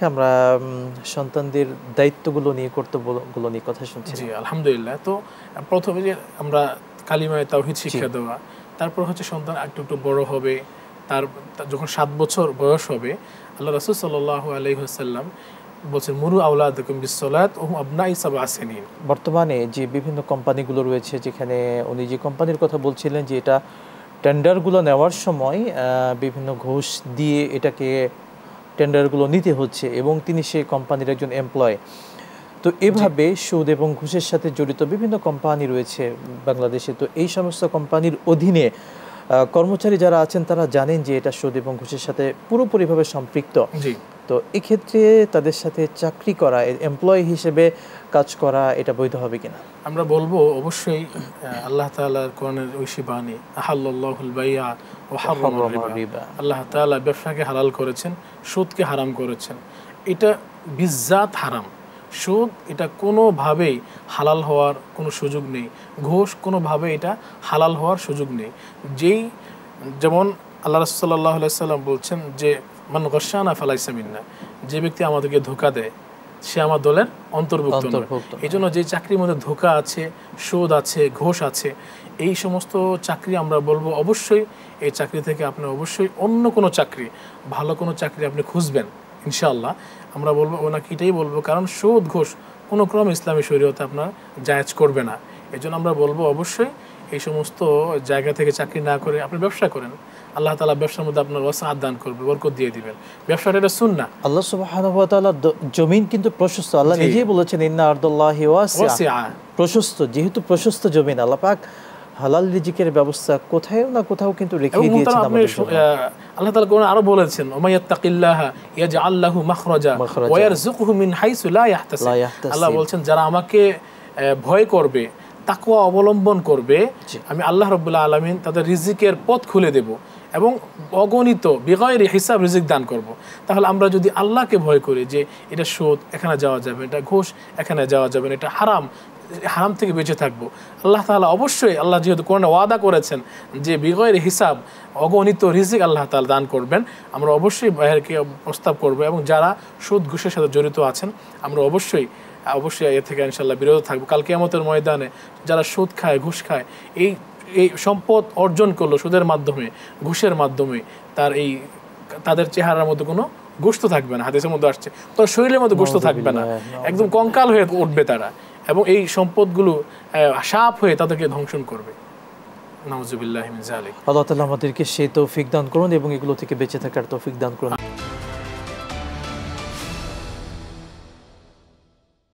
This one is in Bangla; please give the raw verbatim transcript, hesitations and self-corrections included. আজকে আমরা সন্তানদের দায়িত্বগুলো নিয়ে কর্তব্যগুলো নিয়ে কথা শুনছি। জি আলহামদুলিল্লাহ। তো প্রথমে যে আমরা কালিমায়ে তাওহীদ শিক্ষা দেওয়া, তারপর হচ্ছে সন্তান একটু একটু বড় হবে, তার যখন সাত বছর বয়স হবে আল্লাহ রাসূল সাল্লাল্লাহু আলাইহি ওয়াসাল্লাম বলছেন মুরু আওলাদাকুম বিসসালাত ওহুম আবনাই সাবআ সিনিন। বর্তমানে যে বিভিন্ন কোম্পানিগুলো রয়েছে, যেখানে উনি যে কোম্পানির কথা বলছিলেন যে এটা টেন্ডারগুলো নেওয়ার সময় বিভিন্ন ঘুষ দিয়ে এটাকে টেন্ডারগুলো নিতে হচ্ছে এবং তিনি সেই কোম্পানির একজন এমপ্লয়। তো এভাবে সুদ এবং ঘুষের সাথে জড়িত বিভিন্ন কোম্পানি রয়েছে বাংলাদেশে। তো এই সমস্ত কোম্পানির অধীনে কর্মচারী যারা আছেন তারা জানেন যে এটা সুদ এবং ঘুষের সাথে পুরোপুরিভাবে সম্পৃক্ত। তো এক্ষেত্রে তাদের সাথে চাকরি করা, এমপ্লয় হিসেবে কাজ করা, এটা বৈধ হবে কিনা? আমরা বলবো অবশ্যই আল্লাহ তাআলার কোরআনের ঐশী বাণী আহাল্লাল্লাহুল বাইআ ওয়া হাররামাল রিবা, আল্লাহ তাআলা ব্যবসাকে হালাল করেছেন, সুদকে হারাম করেছেন। এটা বিজ্জাত হারাম। সুদ এটা কোনোভাবেই হালাল হওয়ার কোনো সুযোগ নেই, ঘুষ কোনোভাবে এটা হালাল হওয়ার সুযোগ নেই। যেই যেমন আল্লাহ রাসূল সাল্লাল্লাহু আলাইহি সাল্লাম বলছেন যে মান গশানা ফালাইসা মিন্না, যে ব্যক্তি আমাদেরকে ধোঁকা দেয় সে আমার দলের অন্তর্ভুক্ত নয়। এই জন্য যে চাকরির মধ্যে ধোঁকা আছে, সুদ আছে, ঘোষ আছে, এই সমস্ত চাকরি আমরা বলবো অবশ্যই এই চাকরি থেকে আপনি অবশ্যই অন্য কোনো চাকরি, ভালো কোনো চাকরি আপনি খুঁজবেন ইনশাআল্লাহ। আমরা বলবো ওনাকে এটাই বলবো, কারণ সুদ ঘোষ কোনো ক্রম ইসলামী শরীয়তে আপনার জায়েজ করবে না। এই জন্য আমরা বলবো অবশ্যই এই সমস্ত জায়গা থেকে চাকরি না করে আপনি ব্যবসা করেন, আল্লাহ তাআলা ব্যবসার মধ্যে আপনার ওয়াসাআত দান করবে, বরকত দিয়ে দিবেন। ব্যবসাটা এটা সুন্নাহ। আল্লাহ সুবহানাহু ওয়া তাআলা জমিন কিন্তু প্রশস্ত, আল্লাহ নিজেই বলেছেন ইন্না আরদাল্লাহি ওয়াসিআ, প্রশস্ত। যেহেতু প্রশস্ত জমিন, আল্লাহ পাক হালাল রিজিকের ব্যবস্থা কোথায় না কোথাও কিন্তু রেখে দিয়েছেন আমাদের জন্য। আল্লাহ তাআলা কোরআনে আরো বলেছেন ওমায়াত্তাকিল্লাহা ইয়াজআল লাহু মাখরাজা ওয়া ইয়ারযুকহু মিন হাইসু লা ইয়াহতাসিব। আল্লাহ বলেন যারা আমাকে ভয় করবে, তাকওয়া অবলম্বন করবে, আমি আল্লাহ রাব্বুল আলামিন তাদের রিজিকের পথ খুলে দেব এবং অগণিত বিগয়রি হিসাব রিজিক দান করব। তাহলে আমরা যদি আল্লাহকে ভয় করি যে এটা সুদ এখানে যাওয়া যাবে, এটা ঘুষ এখানে যাওয়া যাবে না, এটা হারাম, হারাম থেকে বেঁচে থাকবো, আল্লাহ তাআলা অবশ্যই, আল্লাহ যেহেতু কোরআনে ওয়াদা করেছেন যে বিগয়রি হিসাব অগণিত রিজিক আল্লাহ তাআলা দান করবেন, আমরা অবশ্যই বাইরেকে প্রস্তাব করব। এবং যারা সুদ ঘুষের সাথে জড়িত আছেন আমরা অবশ্যই অবশ্যই এ থেকে ইনশাআল্লাহ বিরত থাকবো। কাল কিয়ামতের ময়দানে যারা সুদ খায়, ঘুষ খায়, এই এই সম্পদ অর্জন করলো সুদের মাধ্যমে, ঘুষের মাধ্যমে, তার এই তাদের চেহারার মধ্যে কোনো গোশত থাকবে না, হাদিসের মধ্যে আসছে, তার শরীরের মধ্যে গোশত থাকবে না, একদম কঙ্কাল হয়ে উঠবে তারা, এবং এই সম্পদগুলো সাপ হয়ে তাদেরকে ধ্বংসন করবে। নাউযুবিল্লাহি মিন যালিক। আল্লাহ তাআলা আমাদেরকে সেই তৌফিক দান করুন এবং এগুলো থেকে বেঁচে থাকার তৌফিক দান করুন।